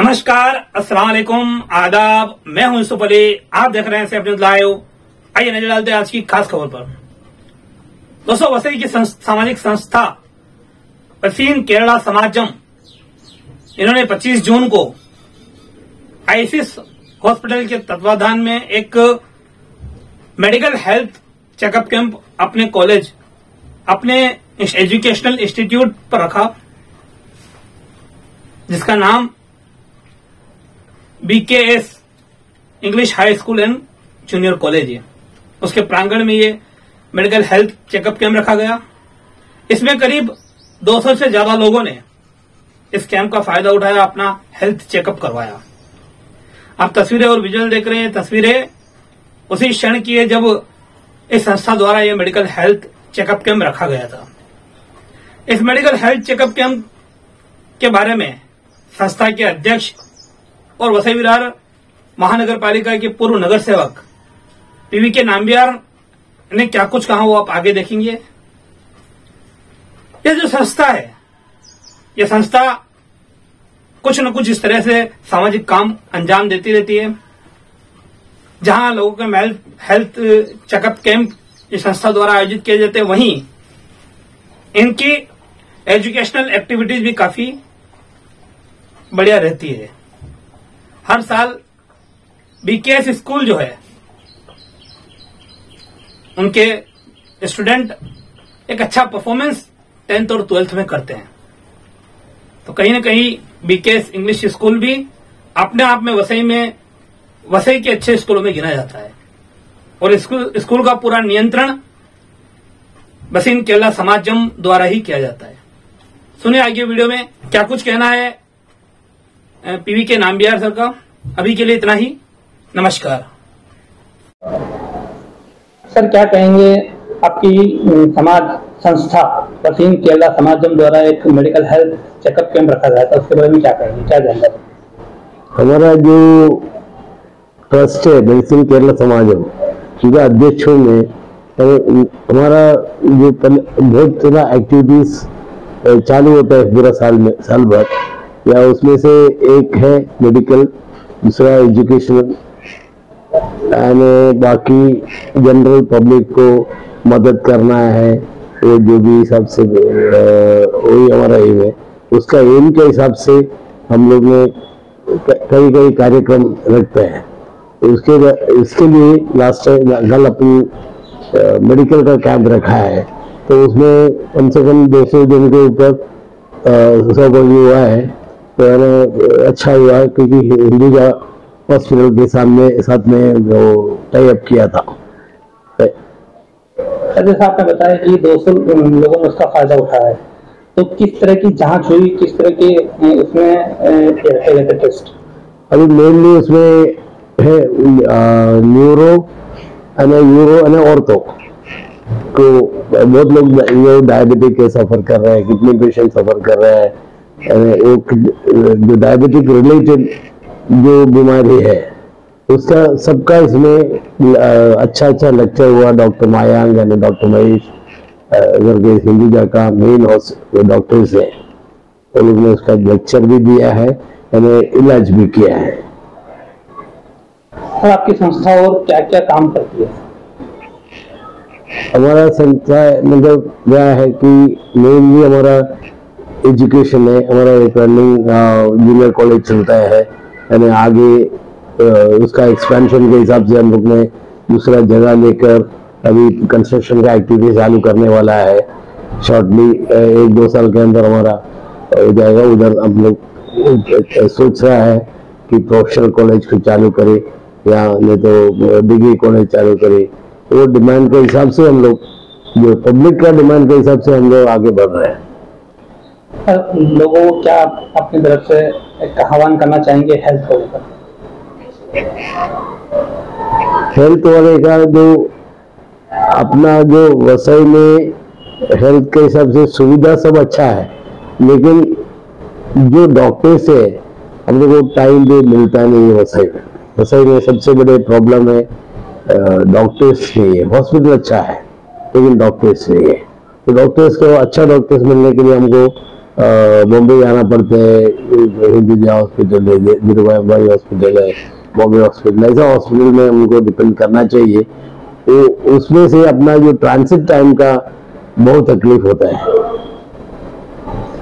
नमस्कार, अस्सलाम वालेकुम, आदाब। मैं हूं यूसुफ अली, आप देख रहे हैं सैफ न्यूज लाइव। आइए नजर डालते हैं आज की खास खबर पर। दोस्तों, वसई की सामाजिक संस्था बसीन केरला समाजम, इन्होंने 25 जून को आईसीस हॉस्पिटल के तत्वाधान में एक मेडिकल हेल्थ चेकअप कैंप अपने कॉलेज, अपने एजुकेशनल इंस्टीट्यूट पर रखा, जिसका नाम BKS English high school and junior college है। उसके प्रांगण में ये मेडिकल हेल्थ चेकअप कैंप रखा गया। इसमें करीब 200 से ज्यादा लोगों ने इस कैंप का फायदा उठाया, अपना हेल्थ चेकअप करवाया। आप तस्वीरें और विजुअल देख रहे हैं। तस्वीरें उसी क्षण की है जब इस संस्था द्वारा यह मेडिकल हेल्थ चेकअप कैंप रखा गया था। इस मेडिकल हेल्थ चेकअप कैंप के बारे में संस्था के अध्यक्ष और वसई विरार महानगर पालिका के पूर्व नगर सेवक पी.वी.के. नांबियार ने क्या कुछ कहा वो आप आगे देखेंगे। यह जो संस्था है, यह संस्था कुछ न कुछ इस तरह से सामाजिक काम अंजाम देती रहती है। जहां लोगों के हेल्थ चेकअप कैंप इस संस्था द्वारा आयोजित किए जाते हैं, वहीं इनकी एजुकेशनल एक्टिविटीज भी काफी बढ़िया रहती है। हर साल बीकेएस स्कूल जो है, उनके स्टूडेंट एक अच्छा परफॉर्मेंस 10th और 12th में करते हैं। तो कहीं न कहीं बीकेएस इंग्लिश स्कूल भी अपने आप में वसई के अच्छे स्कूलों में गिना जाता है। और स्कूल का पूरा नियंत्रण बसीन केरला समाजम द्वारा ही किया जाता है। सुनिए आगे वीडियो में क्या कुछ कहना है पी.वी.के. नांबियार सर का। अभी के लिए इतना ही, नमस्कार। सर, क्या कहेंगे, आपकी समाज संस्था बसीन केरला समाजम द्वारा एक मेडिकल हेल्थ चेकअप कैंप रखा गया था, उसके बारे में क्या कहेंगे, क्या जानकारी? हमारा जो ट्रस्ट है बसीन केरला समाजम, उनका अध्यक्षों में हमारा जो बहुत सारा एक्टिविटीज चालू होता है पूरा साल भर, या उसमें से एक है मेडिकल, दूसरा एजुकेशनल, एंड बाकी जनरल पब्लिक को मदद करना है। वो जो भी हिसाब से वही हमारा एम है, उसका एम के हिसाब से हम लोग ने कई कार्यक्रम रखते हैं। इसके लिए लास्ट कल अपनी मेडिकल का कैंप रखा है, तो उसमें कम से कम 200 जन के ऊपर सहभागी हुआ है। तो अच्छा हुआ क्योंकि हिंदुजा हॉस्पिटल के साथ में वो टाई अप किया था। जैसा आपने बताया कि 200 लोगों ने उसका फायदा उठाया है, तो किस तरह की जांच हुई, किस तरह के उसमें टेस्ट? अभी मेनली उसमें है न्यूरो एंड ऑर्थो। तो बहुत लोग डायबिटिक के सफर कर रहे हैं, कितने पेशेंट सफर कर रहे हैं, जो डायबिटिक रिलेटेड जो बीमारी है उसका सबका इसमें अच्छा लेक्चर हुआ। डॉक्टर मायांग यानी डॉक्टर महेश करके हिंदुजा का मेन डॉक्टर्स है, उन लोगों ने उसका लेक्चर भी दिया है, यानी इलाज भी किया है। सर, आपकी संस्था और क्या क्या काम करती है? हमारा संस्था मतलब क्या है कि मेनली हमारा एजुकेशन है। हमारा रनिंग जूनियर कॉलेज चलता है, यानी आगे उसका एक्सपेंशन के हिसाब से हम लोग ने दूसरा जगह लेकर अभी कंस्ट्रक्शन का एक्टिविटी चालू करने वाला है। शॉर्टली 1-2 साल के अंदर हमारा हो जाएगा। उधर हम लोग सोच रहा है कि प्रोफेशनल कॉलेज को चालू करें या नहीं तो डिग्री कॉलेज चालू करें। वो डिमांड के हिसाब से हम लोग, जो पब्लिक का डिमांड के हिसाब से हम लोग आगे बढ़ रहे हैं। लोगों को क्या अपनी तरफ से एक आह्वान करना चाहेंगे हेल्थ को लेकर? हेल्थ वाले का जो अपना जो वसई में हेल्थ के हिसाब से सुविधा सब अच्छा है, लेकिन जो डॉक्टर से हम लोग को टाइम भी मिलता नहीं है। वसई में सबसे बड़े प्रॉब्लम है डॉक्टर्स नहीं है। हॉस्पिटल अच्छा है लेकिन डॉक्टर्स नहीं है। तो डॉक्टर्स को, अच्छा डॉक्टर्स मिलने के लिए हमको मुंबई आना पड़ता है, हिंदू हॉस्पिटल है, धीरूभाई हॉस्पिटल है, बॉम्बे हॉस्पिटल, ऐसा हॉस्पिटल में उनको डिपेंड करना चाहिए। तो उसमें से अपना जो ट्रांसिट टाइम का बहुत तकलीफ होता है।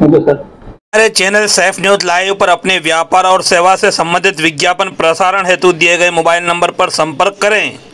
हमारे चैनल सैफ न्यूज लाइव पर अपने व्यापार और सेवा से संबंधित विज्ञापन प्रसारण हेतु दिए गए मोबाइल नंबर पर संपर्क करें।